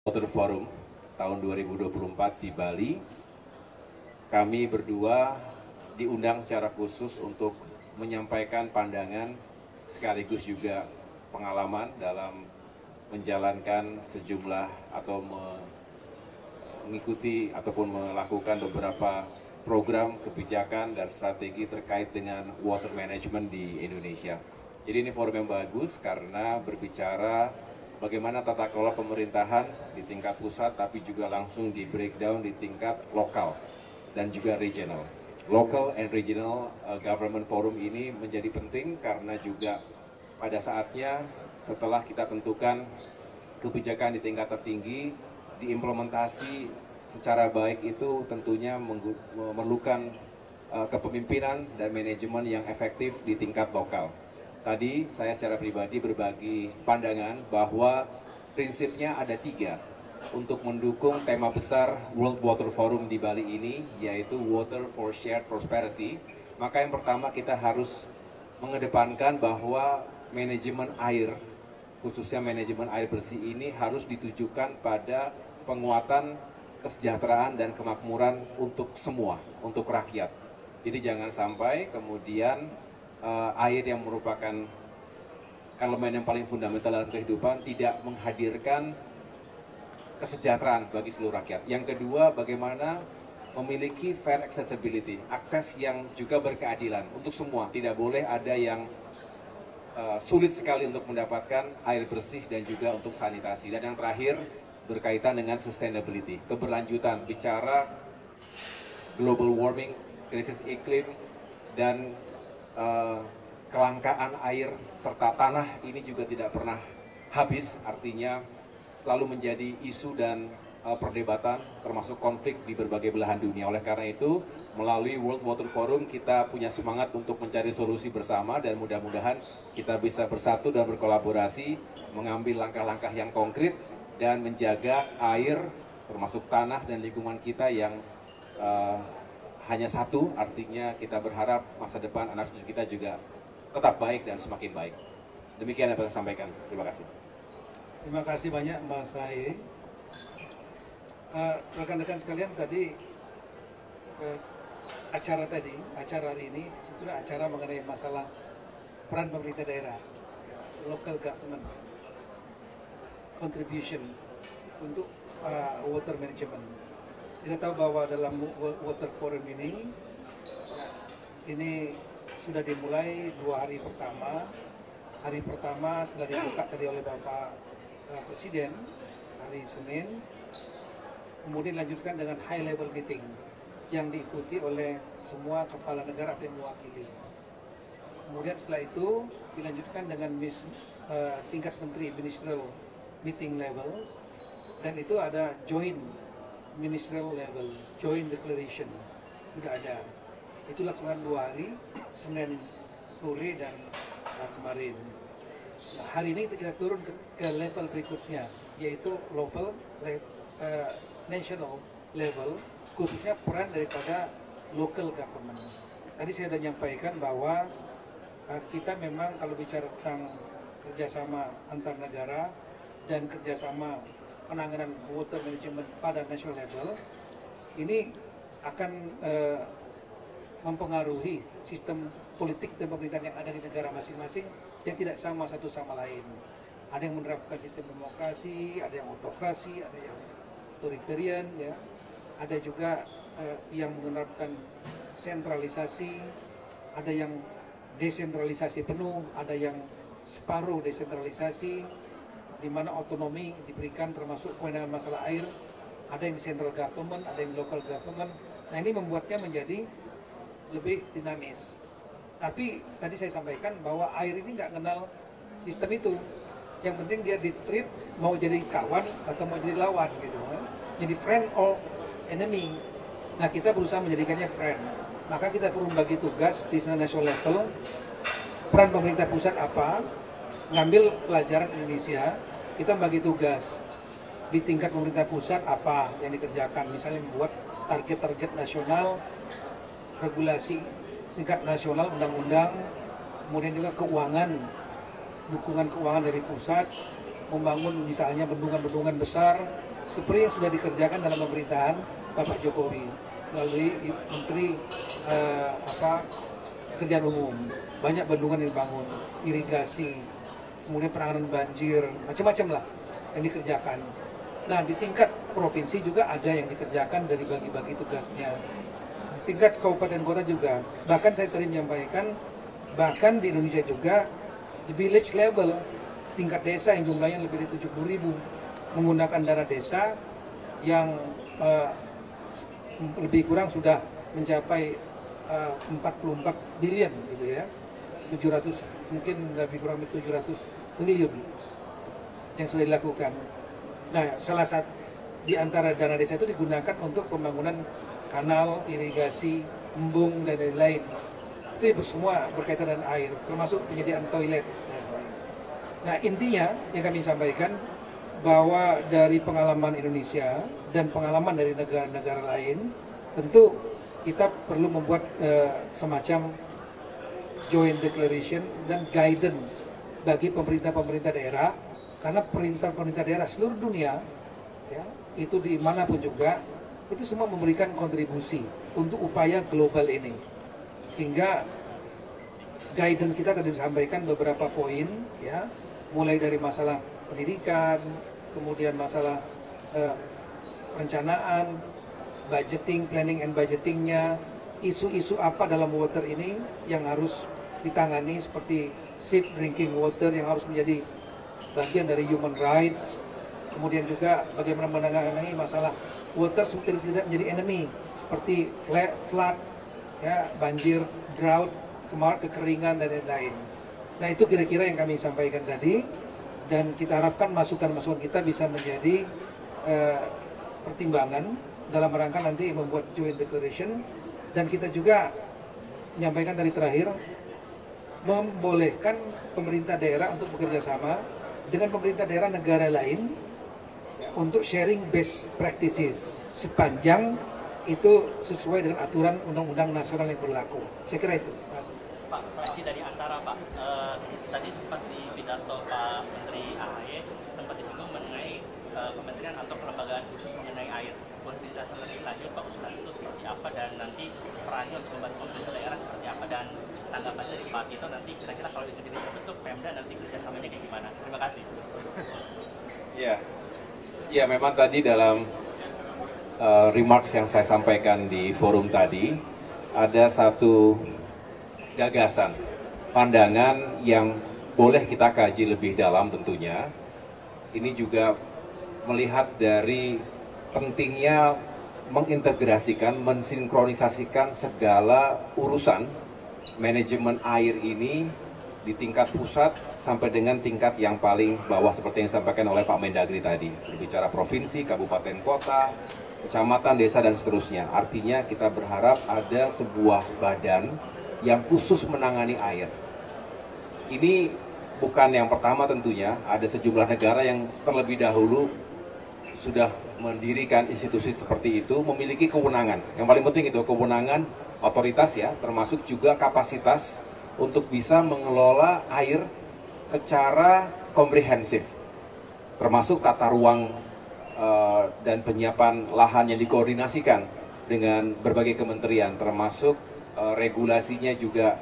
Water Forum tahun 2024 di Bali. Kami berdua diundang secara khusus untuk menyampaikan pandangan sekaligus juga pengalaman dalam menjalankan sejumlah atau mengikuti ataupun melakukan beberapa program kebijakan dan strategi terkait dengan water management di Indonesia. Jadi ini forum yang bagus karena berbicara bagaimana tata kelola pemerintahan di tingkat pusat tapi juga langsung di breakdown di tingkat lokal dan juga regional. Local and Regional Government Forum ini menjadi penting karena juga pada saatnya setelah kita tentukan kebijakan di tingkat tertinggi, diimplementasi secara baik itu tentunya memerlukan kepemimpinan dan manajemen yang efektif di tingkat lokal. Tadi saya secara pribadi berbagi pandangan bahwa prinsipnya ada tiga untuk mendukung tema besar World Water Forum di Bali ini, yaitu Water for Shared Prosperity. Maka yang pertama kita harus mengedepankan bahwa manajemen air, khususnya manajemen air bersih ini harus ditujukan pada penguatan kesejahteraan dan kemakmuran untuk semua, untuk rakyat. Jadi jangan sampai kemudian air yang merupakan elemen yang paling fundamental dalam kehidupan tidak menghadirkan kesejahteraan bagi seluruh rakyat. Yang kedua, bagaimana memiliki fair accessibility, akses yang juga berkeadilan untuk semua. Tidak boleh ada yang sulit sekali untuk mendapatkan air bersih dan juga untuk sanitasi. Dan yang terakhir berkaitan dengan sustainability, keberlanjutan, bicara global warming, krisis iklim, dan kelangkaan air serta tanah ini juga tidak pernah habis, artinya selalu menjadi isu dan perdebatan termasuk konflik di berbagai belahan dunia. Oleh karena itu melalui World Water Forum kita punya semangat untuk mencari solusi bersama dan mudah-mudahan kita bisa bersatu dan berkolaborasi mengambil langkah-langkah yang konkret dan menjaga air termasuk tanah dan lingkungan kita yang hanya satu, artinya kita berharap masa depan anak cucu kita juga tetap baik dan semakin baik. Demikian apa yang saya sampaikan. Terima kasih. Terima kasih banyak Mas AHY. Rekan-rekan sekalian, tadi acara hari ini sebetulnya acara mengenai masalah peran pemerintah daerah, local government contribution untuk water management. Kita tahu bahwa dalam Water Forum ini sudah dimulai dua hari pertama. Hari pertama sudah dibuka tadi oleh Bapak Presiden hari Senin. Kemudian lanjutkan dengan high level meeting yang diikuti oleh semua kepala negara yang mewakili. Kemudian setelah itu dilanjutkan dengan tingkat menteri ministerial meeting levels, dan itu ada joint ministerial level, joint declaration sudah ada. Itu lakukan dua hari, Senin sore dan kemarin. Nah, hari ini kita turun ke level berikutnya, yaitu global, national level, khususnya peran daripada local government. Tadi saya sudah menyampaikan bahwa kita memang kalau bicara tentang kerjasama antar negara dan kerjasama penanganan water management pada national level ini akan mempengaruhi sistem politik dan pemerintahan yang ada di negara masing-masing yang tidak sama satu sama lain. Ada yang menerapkan sistem demokrasi, ada yang autokrasi, ada yang authoritarian, ya. Ada juga yang menerapkan sentralisasi, ada yang desentralisasi penuh, ada yang separuh desentralisasi, di mana otonomi diberikan termasuk kewenangan masalah air, ada yang central government, ada yang local government. Nah, ini membuatnya menjadi lebih dinamis. Tapi tadi saya sampaikan bahwa air ini nggak kenal sistem itu. Yang penting dia di-treat mau jadi kawan atau mau jadi lawan gitu. Jadi friend or enemy. Nah, kita berusaha menjadikannya friend. Maka kita perlu bagi tugas di national level, peran pemerintah pusat apa, ngambil pelajaran Indonesia. Kita bagi tugas di tingkat pemerintah pusat apa yang dikerjakan, misalnya membuat target-target nasional, regulasi tingkat nasional, undang-undang, kemudian juga keuangan, dukungan keuangan dari pusat, membangun misalnya bendungan-bendungan besar, seperti yang sudah dikerjakan dalam pemerintahan Bapak Jokowi melalui Menteri Pekerjaan Umum. Banyak bendungan yang dibangun, irigasi, kemudian penanganan banjir, macam-macam lah yang dikerjakan. Nah, di tingkat provinsi juga ada yang dikerjakan dari bagi-bagi tugasnya. Di tingkat kabupaten kota juga. Bahkan saya tadi menyampaikan, bahkan di Indonesia juga, di village level, tingkat desa yang jumlahnya lebih dari 70.000, menggunakan dana desa yang lebih kurang sudah mencapai 44 billion gitu ya, 700 mungkin lebih kurang 700 triliun yang sudah dilakukan. Nah, salah satu di antara dana desa itu digunakan untuk pembangunan kanal, irigasi, embung dan lain-lain. Itu semua berkaitan dengan air, termasuk penyediaan toilet. Nah, intinya yang kami sampaikan bahwa dari pengalaman Indonesia dan pengalaman dari negara-negara lain, tentu kita perlu membuat semacam joint declaration dan guidance bagi pemerintah-pemerintah daerah, karena pemerintah-pemerintah daerah seluruh dunia, ya, itu dimanapun juga, itu semua memberikan kontribusi untuk upaya global ini. Sehingga guidance kita tadi disampaikan beberapa poin, ya, mulai dari masalah pendidikan, kemudian masalah perencanaan, budgeting, planning and budgetingnya, isu-isu apa dalam water ini yang harus ditangani, seperti safe drinking water yang harus menjadi bagian dari human rights, kemudian juga bagaimana menangani masalah water supaya tidak menjadi enemy, seperti flood, ya, banjir, drought, kekeringan dan lain-lain. Nah, itu kira-kira yang kami sampaikan tadi. Dan kita harapkan masukan-masukan kita bisa menjadi pertimbangan dalam rangka nanti membuat joint declaration. Dan kita juga menyampaikan dari terakhir, membolehkan pemerintah daerah untuk bekerja sama dengan pemerintah daerah negara lain untuk sharing best practices sepanjang itu sesuai dengan aturan undang-undang nasional yang berlaku. Saya kira itu. Pak Haji, dari antara Pak, tadi sempat di pidato Pak Menteri AHY sempat disinggung mengenai kementerian atau kelembagaan khusus mengenai air. Boleh dijelaskan lebih lanjut Pak, usulan itu seperti apa dan nanti perannya untuk membantu pemerintah daerah seperti apa, dan tanggapan dari Pak Tito nanti kira-kira kalau dikendiri terbentuk Pemda nanti kerjasamanya kayak gimana? Terima kasih. Ya, memang tadi dalam remarks yang saya sampaikan di forum tadi ada satu gagasan, pandangan yang boleh kita kaji lebih dalam tentunya. Ini juga melihat dari pentingnya mengintegrasikan, mensinkronisasikan segala urusan manajemen air ini di tingkat pusat sampai dengan tingkat yang paling bawah, seperti yang disampaikan oleh Pak Mendagri tadi, berbicara provinsi, kabupaten, kota, kecamatan, desa, dan seterusnya. Artinya kita berharap ada sebuah badan yang khusus menangani air. Ini bukan yang pertama tentunya, ada sejumlah negara yang terlebih dahulu sudah mendirikan institusi seperti itu, memiliki kewenangan. Yang paling penting itu kewenangan, otoritas ya, termasuk juga kapasitas untuk bisa mengelola air secara komprehensif, termasuk tata ruang dan penyiapan lahan yang dikoordinasikan dengan berbagai kementerian, termasuk regulasinya juga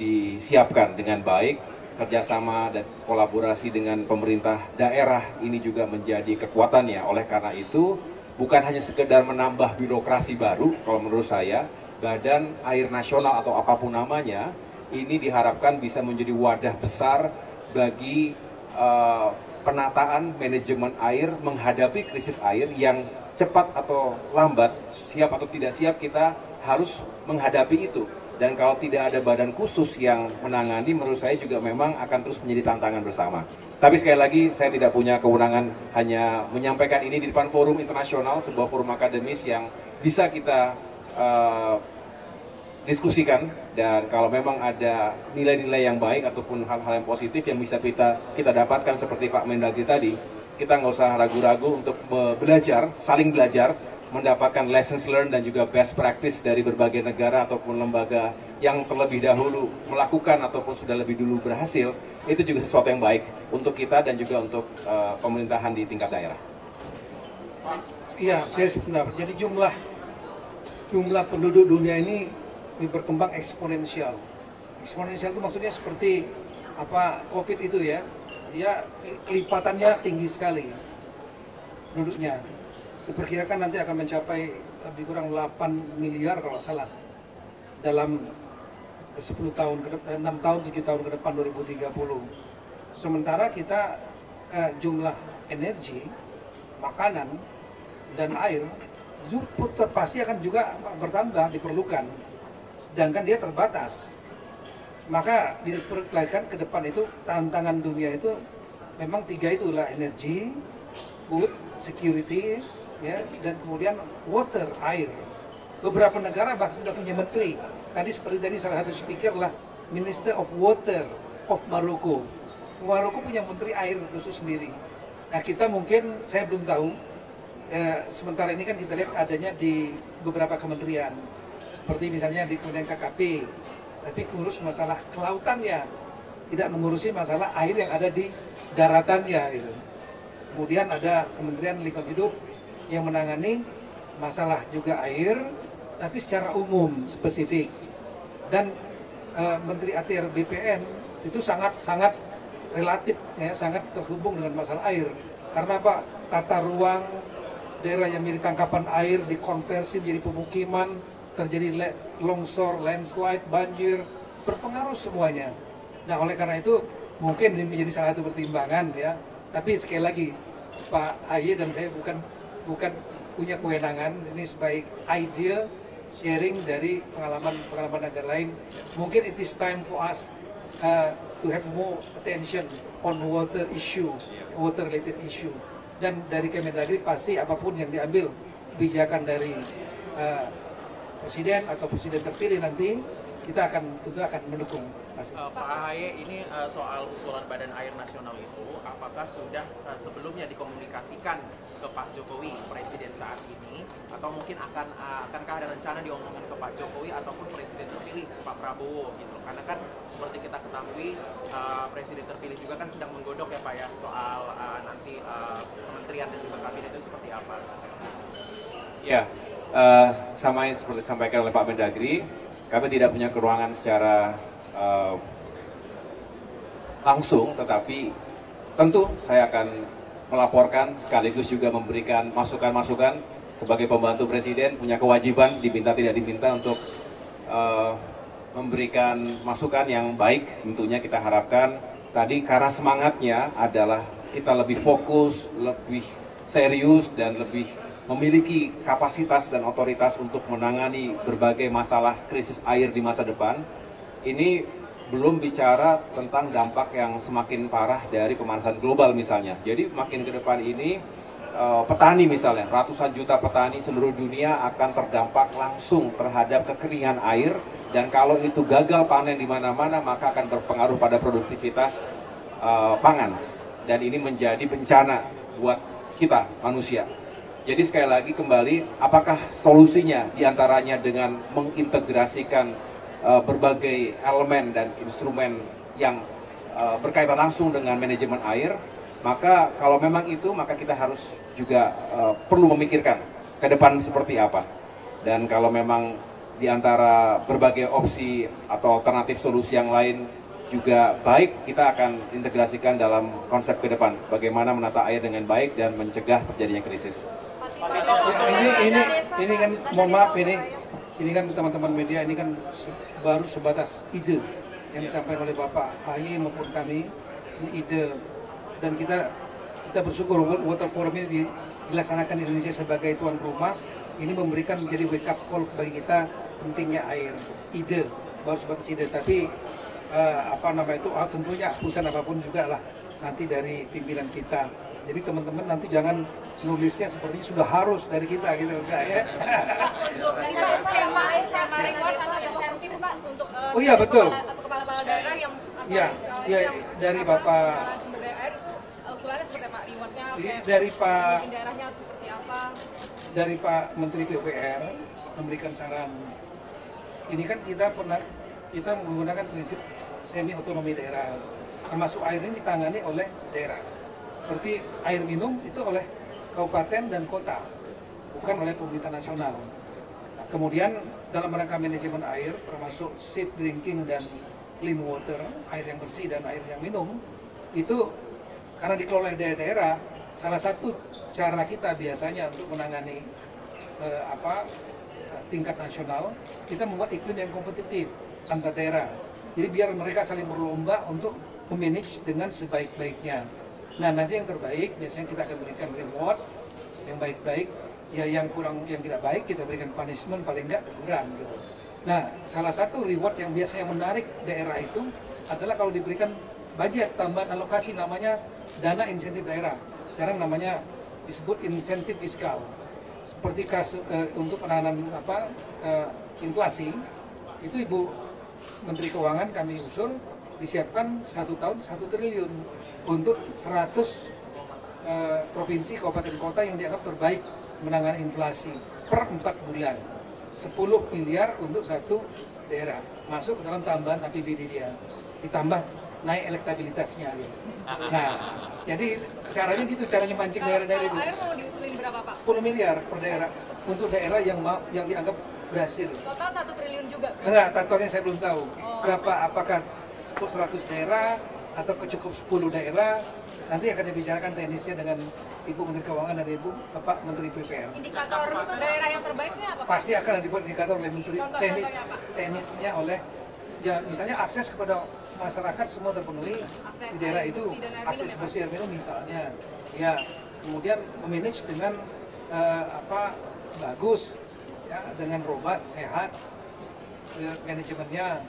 disiapkan dengan baik. Kerjasama dan kolaborasi dengan pemerintah daerah ini juga menjadi kekuatannya. Oleh karena itu, bukan hanya sekedar menambah birokrasi baru. Kalau menurut saya, Badan Air Nasional atau apapun namanya, ini diharapkan bisa menjadi wadah besar bagi penataan manajemen air, menghadapi krisis air yang cepat atau lambat, siap atau tidak siap, kita harus menghadapi itu. Dan kalau tidak ada badan khusus yang menangani, menurut saya juga memang akan terus menjadi tantangan bersama. Tapi sekali lagi, saya tidak punya kewenangan, hanya menyampaikan ini di depan forum internasional, sebuah forum akademis yang bisa kita diskusikan. Dan kalau memang ada nilai-nilai yang baik ataupun hal-hal yang positif yang bisa kita dapatkan seperti Pak Mendagri tadi, kita nggak usah ragu-ragu untuk belajar, saling belajar, mendapatkan lessons learned dan juga best practice dari berbagai negara ataupun lembaga yang terlebih dahulu melakukan ataupun sudah lebih dulu berhasil. Itu juga sesuatu yang baik untuk kita dan juga untuk pemerintahan di tingkat daerah. Iya, saya sependapat. Jadi jumlah penduduk dunia ini berkembang eksponensial. Eksponensial itu maksudnya seperti apa COVID itu ya, dia kelipatannya tinggi sekali penduduknya. Diperkirakan nanti akan mencapai lebih kurang 8 miliar kalau salah dalam 6 tahun 7 tahun ke depan 2030. Sementara kita jumlah energi, makanan dan air pasti akan juga bertambah diperlukan, sedangkan dia terbatas. Maka diperkirakan ke depan itu tantangan dunia itu memang tiga itulah, energi, food, security, ya, dan kemudian water, air. Beberapa negara bahkan sudah punya menteri. Tadi seperti tadi salah satu speaker lah, Minister of Water of Maroko. Maroko punya menteri air khusus sendiri. Nah kita mungkin, saya belum tahu, sementara ini kan kita lihat adanya di beberapa kementerian. Seperti misalnya di Kementerian KKP, tapi ngurus masalah kelautannya, tidak mengurusi masalah air yang ada di daratannya gitu. Kemudian ada Kementerian Lingkungan Hidup yang menangani masalah juga air, tapi secara umum spesifik. Dan Menteri ATR/BPN itu sangat relatif, ya, sangat terhubung dengan masalah air. Karena apa? Tata ruang daerah yang milik tangkapan air dikonversi menjadi pemukiman, terjadi longsor, landslide, banjir, berpengaruh semuanya. Nah, oleh karena itu mungkin ini menjadi salah satu pertimbangan ya. Tapi sekali lagi Pak AHY dan saya bukan punya kewenangan, ini sebaik idea sharing dari pengalaman negara lain. Mungkin it is time for us to have more attention on water issue, water related issue. Dan dari Kemendagri pasti apapun yang diambil kebijakan dari Presiden atau Presiden terpilih nanti, kita tentu akan mendukung. Pak AHY ini soal usulan Badan Air Nasional itu, apakah sudah sebelumnya dikomunikasikan ke Pak Jokowi, Presiden saat ini, atau mungkin akankah ada rencana diomongkan ke Pak Jokowi ataupun Presiden terpilih Pak Prabowo gitu? Karena kan seperti kita ketahui Presiden terpilih juga kan sedang menggodok ya Pak ya soal nanti kementerian dan juga kabinet itu seperti apa? Ya. Sama seperti disampaikan oleh Pak Mendagri, kami tidak punya keruangan secara langsung, tetapi tentu saya akan melaporkan sekaligus juga memberikan masukan-masukan. Sebagai pembantu Presiden punya kewajiban diminta tidak diminta untuk memberikan masukan yang baik. Tentunya kita harapkan tadi karena semangatnya adalah kita lebih fokus, lebih serius dan lebih memiliki kapasitas dan otoritas untuk menangani berbagai masalah krisis air di masa depan. Ini belum bicara tentang dampak yang semakin parah dari pemanasan global misalnya. Jadi makin ke depan ini petani misalnya, ratusan juta petani seluruh dunia akan terdampak langsung terhadap kekeringan air, dan kalau itu gagal panen di mana-mana maka akan berpengaruh pada produktivitas pangan, dan ini menjadi bencana buat kita manusia. Jadi sekali lagi kembali, apakah solusinya diantaranya dengan mengintegrasikan berbagai elemen dan instrumen yang berkaitan langsung dengan manajemen air, maka kalau memang itu maka kita harus juga perlu memikirkan ke depan seperti apa. Dan kalau memang diantara berbagai opsi atau alternatif solusi yang lain juga baik, kita akan integrasikan dalam konsep ke depan bagaimana menata air dengan baik dan mencegah terjadinya krisis. Ini kan mohon maaf ini kan teman-teman media, ini kan baru sebatas ide yang disampaikan oleh Bapak AHY maupun kami, ini ide, dan kita bersyukur World Water Forum ini dilaksanakan di Indonesia sebagai tuan rumah. Ini memberikan menjadi wake up call bagi kita pentingnya air. Ide baru sebatas ide, tapi tentunya urusan apapun juga lah nanti dari pimpinan kita. Jadi teman-teman nanti jangan nulisnya sepertinya sudah harus dari kita gitu enggak ya. Oh iya betul. Kepala-kepala daerah yang dari Bapak sumber air itu usulannya seperti apa? Rewardnya dari Pak daerahnya seperti apa? Dari Pak Menteri PUPR memberikan saran. Ini kan kita menggunakan prinsip semi otonomi daerah. Termasuk air ini ditangani oleh daerah. Seperti air minum itu oleh kabupaten dan kota, bukan oleh pemerintah nasional. Kemudian dalam rangka manajemen air, termasuk safe drinking dan clean water, air yang bersih dan air yang minum, itu karena dikelola daerah-daerah, salah satu cara kita biasanya untuk menangani tingkat nasional, kita membuat iklim yang kompetitif antar daerah. Jadi biar mereka saling berlomba untuk memanage dengan sebaik-baiknya. Nah, nanti yang terbaik biasanya kita akan berikan reward yang baik-baik. Ya, yang kurang, yang tidak baik kita berikan punishment, paling enggak teguran gitu. Nah, salah satu reward yang biasanya menarik daerah itu adalah kalau diberikan budget tambahan alokasi, namanya dana insentif daerah. Sekarang namanya disebut insentif fiskal. Seperti kasus untuk penanganan inflasi, itu Ibu Menteri Keuangan kami usul disiapkan 1 tahun 1 triliun untuk 100 provinsi, kabupaten, kota yang dianggap terbaik menangani inflasi per 4 bulan, 10 miliar untuk satu daerah masuk dalam tambahan APBD dia, ditambah naik elektabilitasnya dia. Nah, jadi caranya gitu, caranya mancing daerah-daerah itu. Air mau diusulin berapa, Pak? 10 miliar per daerah untuk daerah yang dianggap berhasil. Total 1 triliun juga? Enggak, totalnya saya belum tahu. Oh. Berapa, apakah 100 daerah atau cukup 10 daerah? Nanti akan dibicarakan teknisnya dengan Ibu Menteri Keuangan dan Ibu Bapak Menteri PUPR. Indikator daerah yang terbaiknya apa? Pasti akan dibuat indikator oleh Menteri teknisnya oleh, ya misalnya akses kepada masyarakat semua terpenuhi akses di daerah itu, akses bersih air minum misalnya. Ya, kemudian memanage dengan bagus, ya, dengan robust, sehat, ya, manajemennya,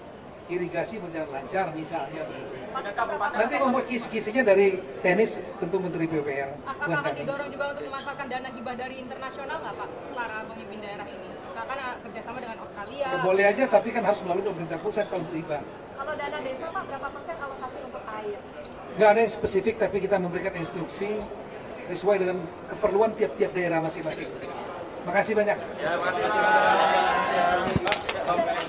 irigasi berjalan lancar misalnya. Nanti membuat kisi-kisinya dari teknis tentu Menteri PUPR. Apakah akan didorong juga untuk memanfaatkan dana hibah dari internasional nggak, Pak, para pemimpin daerah ini? Misalkan kerjasama dengan Australia. Ya, boleh aja, tapi kan harus melalui pemerintah pusat kalau untuk hibah. Kalau dana desa, Pak, berapa persen alokasi untuk air? Nggak ada yang spesifik, tapi kita memberikan instruksi sesuai dengan keperluan tiap-tiap daerah masing-masing. Makasih banyak. Ya, makasih.